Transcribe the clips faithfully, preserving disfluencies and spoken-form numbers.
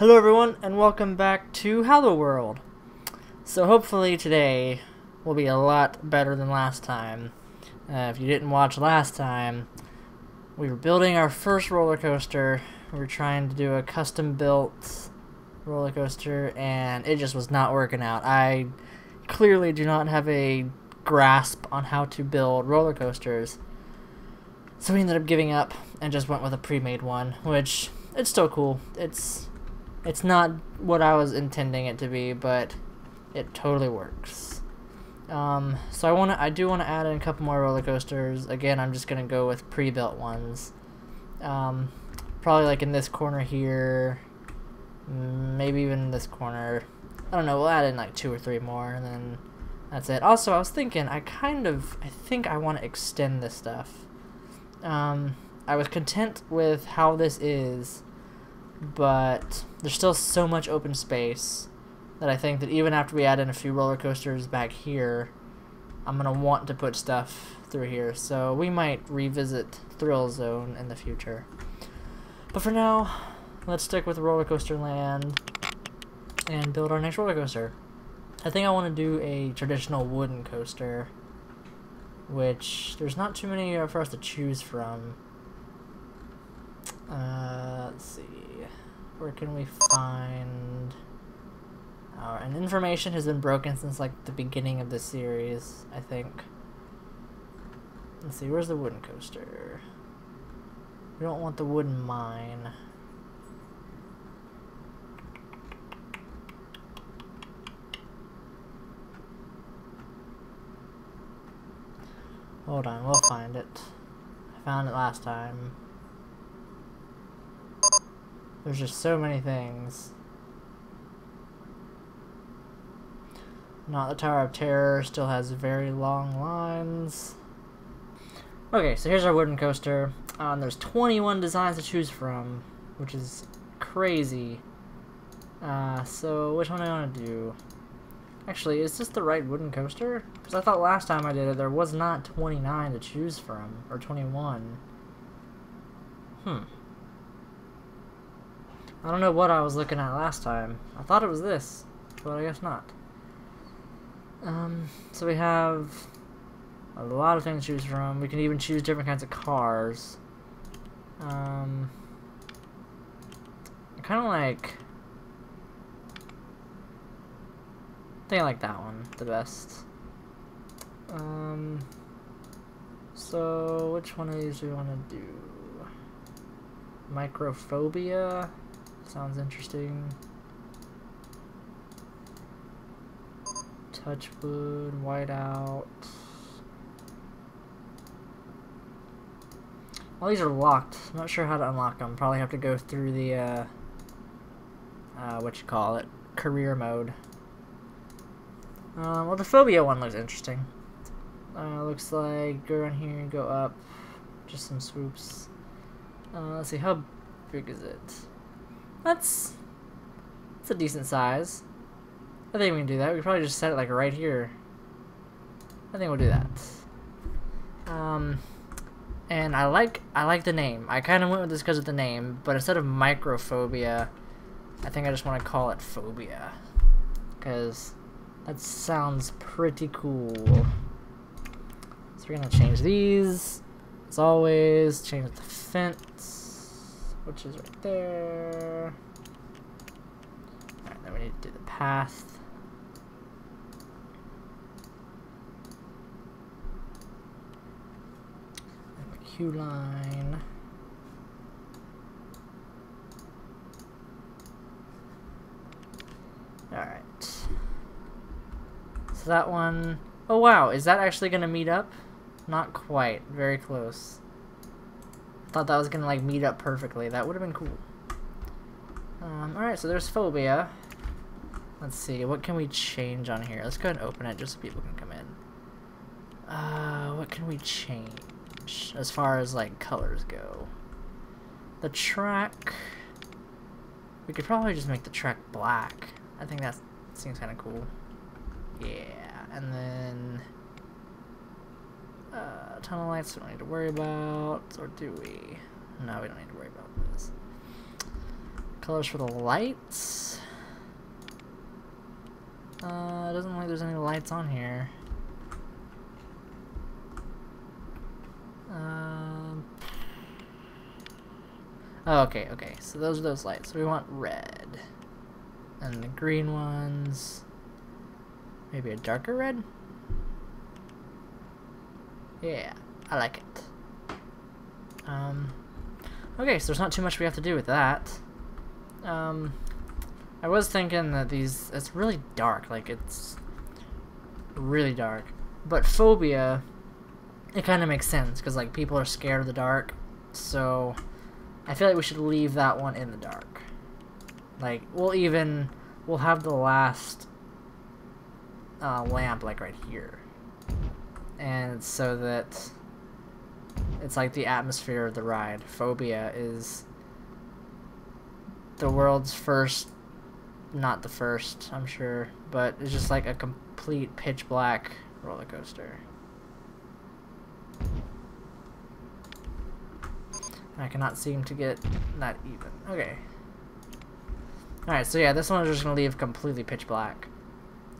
Hello everyone, and welcome back to HalloWorld. So hopefully today will be a lot better than last time. Uh, if you didn't watch last time, we were building our first roller coaster. We were trying to do a custom built roller coaster and it just was not working out. I clearly do not have a grasp on how to build roller coasters. So we ended up giving up and just went with a pre-made one, which it's still cool. It's It's not what I was intending it to be, but it totally works. Um, so I want to, I do want to add in a couple more roller coasters. Again, I'm just gonna go with pre-built ones. Um, probably like in this corner here, maybe even in this corner. I don't know. We'll add in like two or three more, and then that's it. Also, I was thinking, I kind of, I think I want to extend this stuff. Um, I was content with how this is, but there's still so much open space that I think that even after we add in a few roller coasters back here, I'm gonna want to put stuff through here, so we might revisit Thrill Zone in the future. But for now, let's stick with roller coaster land and build our next roller coaster. I think I want to do a traditional wooden coaster, which there's not too many for us to choose from. Uh, let's see. Where can we find... Uh, and information has been broken since like the beginning of the series, I think. Let's see, where's the wooden coaster? We don't want the wooden mine. Hold on, we'll find it. I found it last time. There's just so many things. Not the Tower of Terror, still has very long lines. Okay, so here's our wooden coaster. Um, there's twenty-one designs to choose from, which is crazy. Uh, so which one do I want to do? Actually, is this the right wooden coaster? Because I thought last time I did it, there was not twenty-nine to choose from, or twenty-one. Hmm. I don't know what I was looking at last time. I thought it was this, but I guess not. Um, so we have a lot of things to choose from. We can even choose different kinds of cars. Um, I kind of like... I think I like that one the best. Um, so which one of these do we want to do? Microphobia? Sounds interesting. Touchwood, whiteout. All these are locked. I'm not sure how to unlock them. Probably have to go through the uh, uh, what you call it, career mode. Uh, well, the phobia one looks interesting. Uh, looks like go around here and go up. Just some swoops. Uh, let's see, how big is it? That's, that's a decent size. I think we can do that. We could probably just set it like right here. I think we'll do that. Um, and I like I like the name. I kind of went with this because of the name, but instead of microphobia, I think I just want to call it phobia, because that sounds pretty cool. So we're gonna change these. As always, change the fence, which is right there. Alright, then we need to do the path. And the queue line. Alright. So that one... Oh wow, is that actually going to meet up? Not quite. Very close. Thought that was gonna like meet up perfectly. That would have been cool. Um, all right, so there's phobia. Let's see, what can we change on here? Let's go ahead and open it just so people can come in. Uh, what can we change as far as like colors go? The track. We could probably just make the track black. I think that seems kind of cool. Yeah, and then. Uh, tunnel lights we don't need to worry about, or do we? No, we don't need to worry about this. Colors for the lights. Uh, it doesn't look like there's any lights on here. Um, oh, okay, okay. So those are those lights. So we want red. And the green ones. Maybe a darker red? Yeah, I like it. Um, okay, so there's not too much we have to do with that. Um, I was thinking that these, it's really dark, like it's really dark. But Phobia, it kind of makes sense, because like people are scared of the dark. So I feel like we should leave that one in the dark. Like we'll even, we'll have the last uh, lamp like right here. And so that it's like the atmosphere of the ride. Phobia is the world's first, not the first, I'm sure, but it's just like a complete pitch black roller coaster. I cannot seem to get that even. Okay. Alright, so yeah, this one is just gonna leave completely pitch black.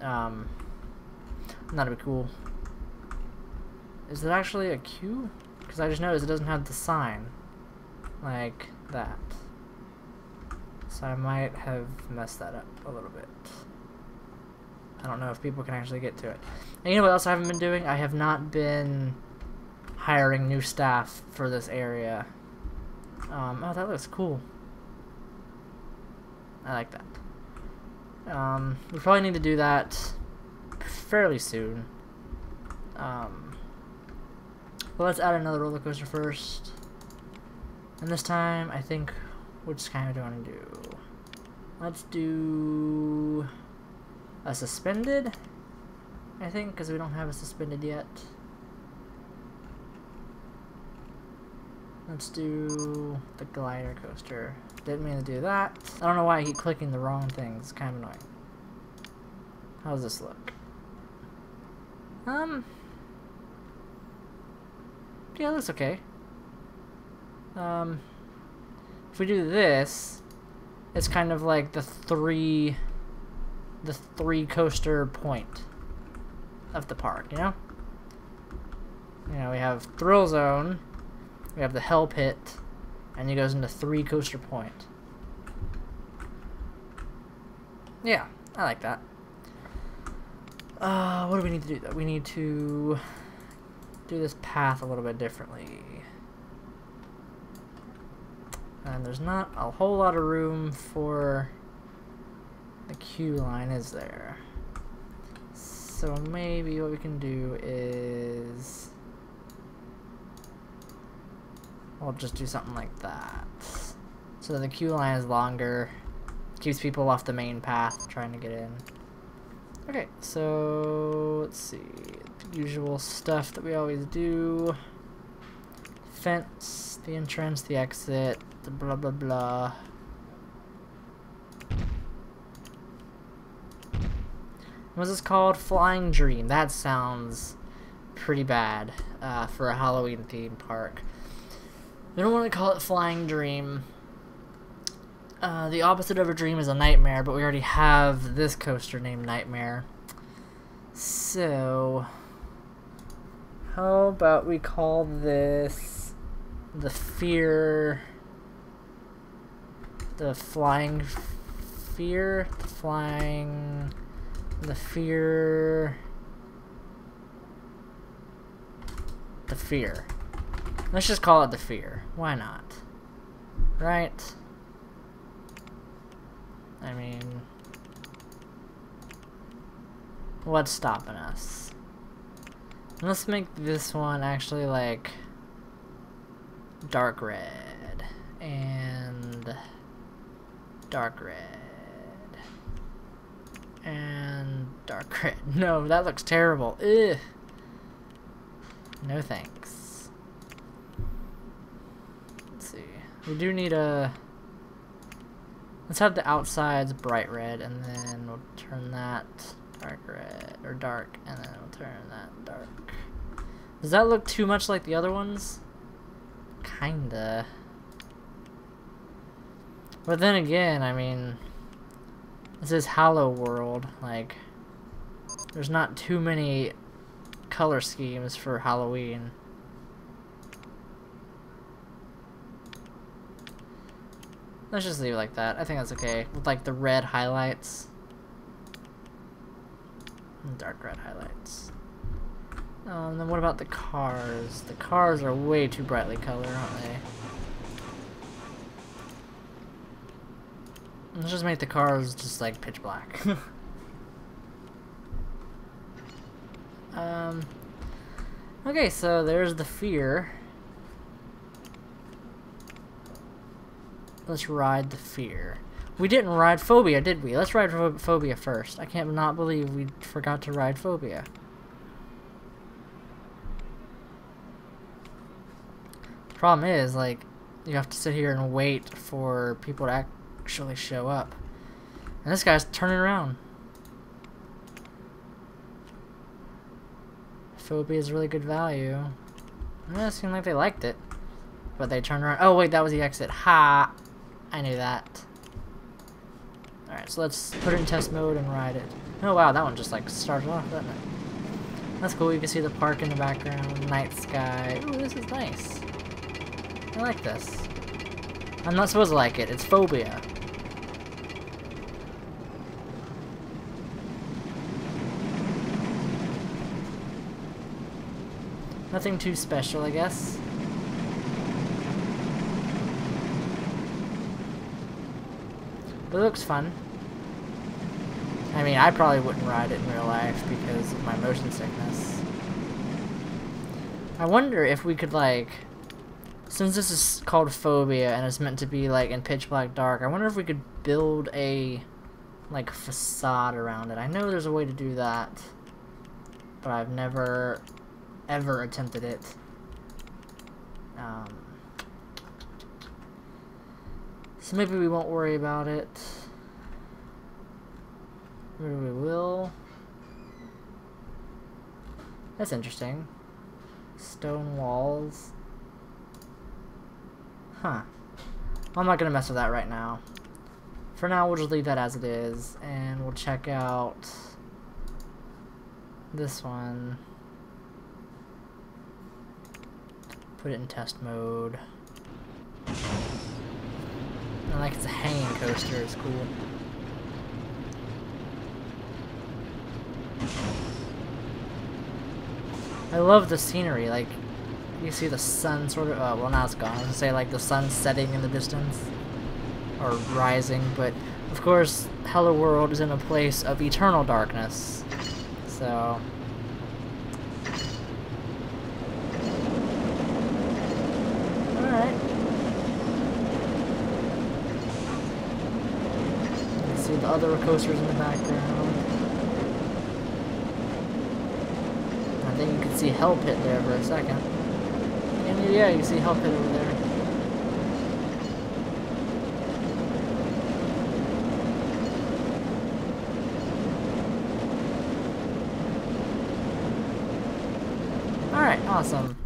Um, that'll be cool. Is it actually a queue? Because I just noticed it doesn't have the sign. Like that. So I might have messed that up a little bit. I don't know if people can actually get to it. And you know what else I haven't been doing? I have not been hiring new staff for this area. Um, oh, that looks cool. I like that. Um, we probably need to do that fairly soon. Um... Well, let's add another roller coaster first, and this time I think we're just kind of going to do, let's do a suspended, I think, because we don't have a suspended yet. Let's do the glider coaster. Didn't mean to do that. I don't know why I keep clicking the wrong things. It's kind of annoying. How does this look? Um. Yeah, that's okay. Um, if we do this, it's kind of like the three, the three coaster point of the park, you know? You know, we have Thrill Zone, we have the Hell Pit, and it goes into Three Coaster Point. Yeah, I like that. Uh, what do we need to do though? We need to do this path a little bit differently, and there's not a whole lot of room for the queue line, is there? So maybe what we can do is I'll just do something like that, so the queue line is longer, keeps people off the main path trying to get in. Okay, so let's see, the usual stuff that we always do, fence, the entrance, the exit, the blah blah blah. What's this called? Flying Dream. That sounds pretty bad uh, for a Halloween theme park. We don't want to call it Flying Dream. Uh, the opposite of a dream is a nightmare, but we already have this coaster named Nightmare. So, how about we call this the Fear, the Flying Fear, the Flying, the Fear, the Fear. Let's just call it the Fear. Why not? Right? I mean, what's stopping us? Let's make this one actually like dark red and dark red and dark red. No, that looks terrible. Ugh. No thanks. Let's see. We do need a... Let's have the outsides bright red, and then we'll turn that dark red, or dark, and then we'll turn that dark. Does that look too much like the other ones? Kinda. But then again, I mean, this is HalloWorld. Like, there's not too many color schemes for Halloween. Let's just leave it like that. I think that's okay. With like the red highlights. Dark red highlights. Um, then what about the cars? The cars are way too brightly colored, aren't they? Let's just make the cars just like pitch black. um, okay, so there's the Fear. Let's ride the Fear. We didn't ride Phobia, did we? Let's ride Phobia first. I can't not believe we forgot to ride Phobia. Problem is, like, you have to sit here and wait for people to actually show up. And this guy's turning around. Phobia is really good value. It seemed like they liked it. But they turned around. Oh, wait, that was the exit. Ha! I knew that. Alright, so let's put it in test mode and ride it. Oh wow, that one just like started off, doesn't it? That's cool, you can see the park in the background, night sky. Ooh, this is nice. I like this. I'm not supposed to like it, it's Phobia. Nothing too special, I guess. But it looks fun. I mean, I probably wouldn't ride it in real life because of my motion sickness. I wonder if we could, like, since this is called Phobia and it's meant to be, like, in pitch black dark, I wonder if we could build a, like, facade around it. I know there's a way to do that, but I've never, ever attempted it. Um... So maybe we won't worry about it. Maybe we will. That's interesting. Stone walls. Huh. I'm not gonna mess with that right now. For now, we'll just leave that as it is, and we'll check out this one. Put it in test mode. I like it's a hanging coaster, it's cool. I love the scenery, like, you see the sun sort of, uh, well now it's gone, I was gonna say like the sun setting in the distance, or rising, but of course HelloWorld is in a place of eternal darkness, so... the other coasters in the background. I think you can see Hell Pit there for a second. And yeah, you can see Hell Pit over there. Alright, awesome.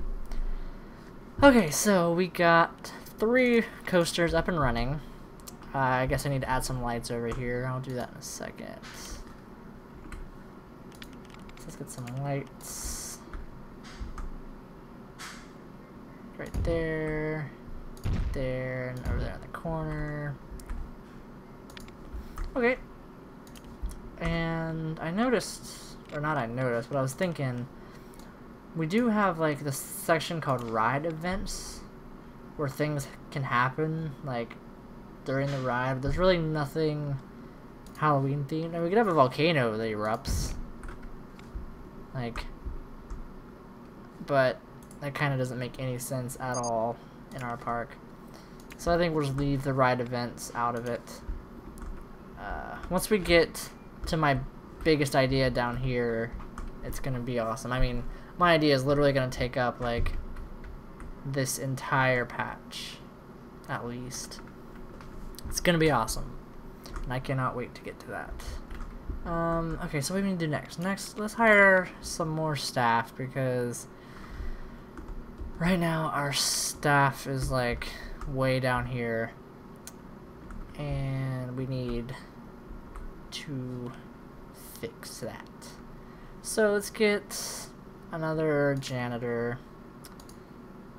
Okay, so we got three coasters up and running. Uh, I guess I need to add some lights over here. I'll do that in a second. Let's get some lights. Right there. There. And over there in the corner. Okay. And I noticed, or not I noticed, but I was thinking, we do have like this section called ride events where things can happen, like during the ride, but there's really nothing Halloween themed. I mean, we could have a volcano that erupts, like, but that kind of doesn't make any sense at all in our park. So I think we'll just leave the ride events out of it. Uh, once we get to my biggest idea down here, it's gonna be awesome. I mean, my idea is literally gonna take up like this entire patch, at least. It's gonna be awesome, and I cannot wait to get to that. Um, okay, so what do we need to do next? Next, let's hire some more staff, because right now our staff is like way down here, and we need to fix that. So let's get another janitor,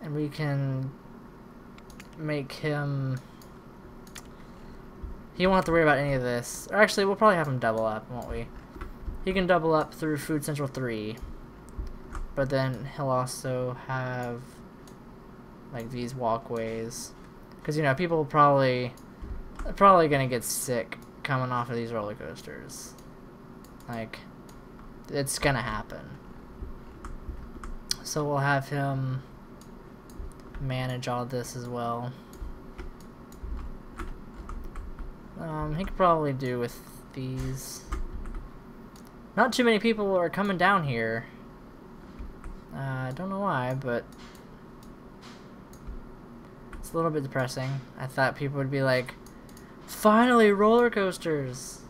and we can make him... He won't have to worry about any of this. Or actually, we'll probably have him double up, won't we? He can double up through Food Central three. But then he'll also have, like, these walkways. Because, you know, people will probably... They're probably going to get sick coming off of these roller coasters. Like, it's going to happen. So we'll have him manage all this as well. Um, he could probably do with these. Not too many people are coming down here. Uh, I don't know why, but it's a little bit depressing. I thought people would be like, finally roller coasters,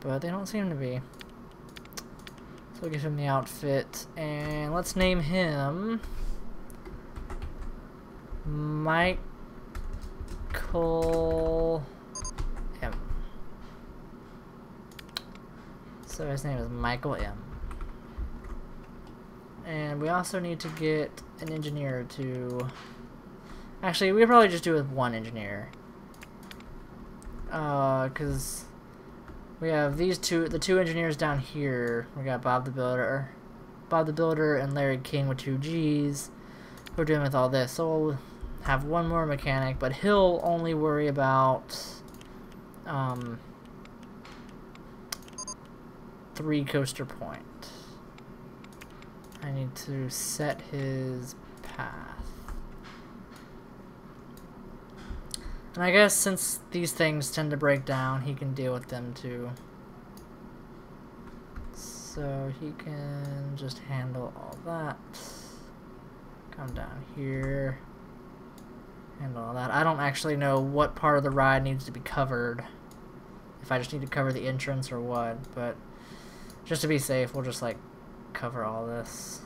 but they don't seem to be. So we'll give him the outfit, and let's name him Michael M. So his name is Michael M. And we also need to get an engineer to... Actually, we probably just do it with one engineer. Uh, because we have these two, the two engineers down here. We got Bob the Builder, Bob the Builder, and Larry King with two G's. We're doing with all this, so we'll have one more mechanic, but he'll only worry about um, Three Coaster Point. I need to set his path. And I guess since these things tend to break down, he can deal with them too. So he can just handle all that. Come down here. Handle all that. I don't actually know what part of the ride needs to be covered. If I just need to cover the entrance or what, but just to be safe, we'll just like cover all this.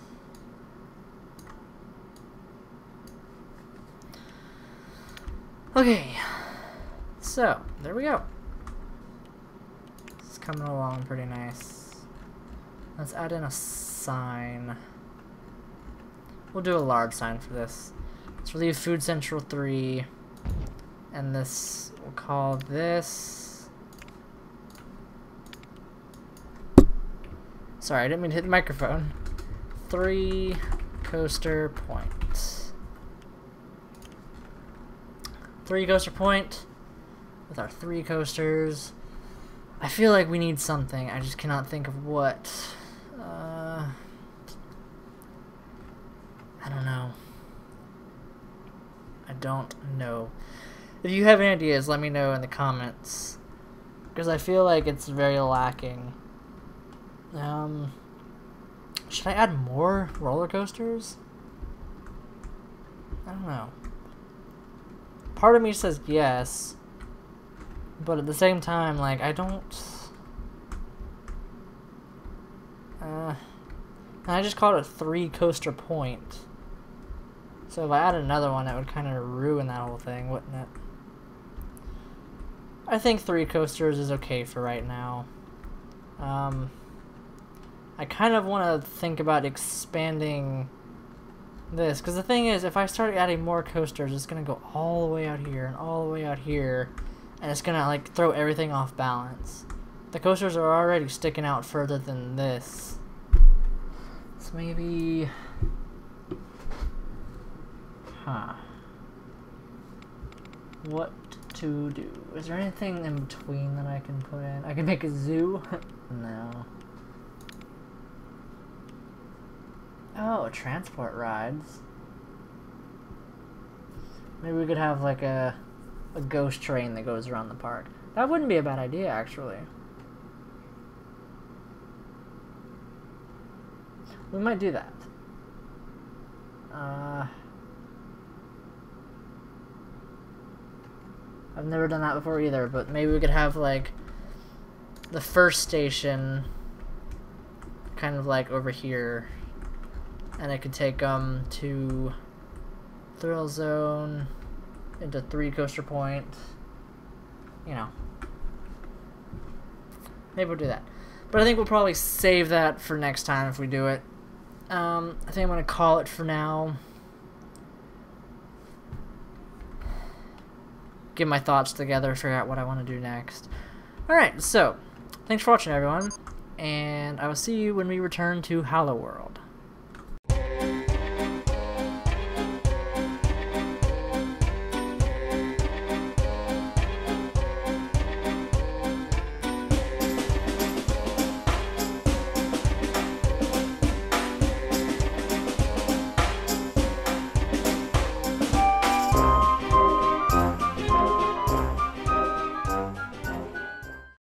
Okay, so there we go. It's coming along pretty nice. Let's add in a sign. We'll do a large sign for this. Let's leave Food Central three, and this, we'll call this... Sorry, I didn't mean to hit the microphone. Three Coaster Point. Three Coaster Point with our three coasters. I feel like we need something. I just cannot think of what. Uh, I don't know. I don't know. If you have any ideas, let me know in the comments. Because I feel like it's very lacking. Um, should I add more roller coasters? I don't know. Part of me says yes, but at the same time, like, I don't... Uh, I just called it Three Coaster Point. So if I add another one, that would kind of ruin that whole thing, wouldn't it? I think three coasters is okay for right now. Um... I kind of want to think about expanding this, because the thing is, if I start adding more coasters, it's going to go all the way out here and all the way out here, and it's going to like throw everything off balance. The coasters are already sticking out further than this. So maybe... Huh. What to do? Is there anything in between that I can put in? I can make a zoo? No. Oh, transport rides. Maybe we could have like a, a ghost train that goes around the park. That wouldn't be a bad idea, actually. We might do that. Uh, I've never done that before either, but maybe we could have like the first station kind of like over here. And I could take them um, to Thrill Zone, into Three Coaster Point, you know, maybe we'll do that. But I think we'll probably save that for next time if we do it. Um, I think I'm going to call it for now. Get my thoughts together, figure out what I want to do next. Alright, so, thanks for watching, everyone. And I will see you when we return to HalloWorld.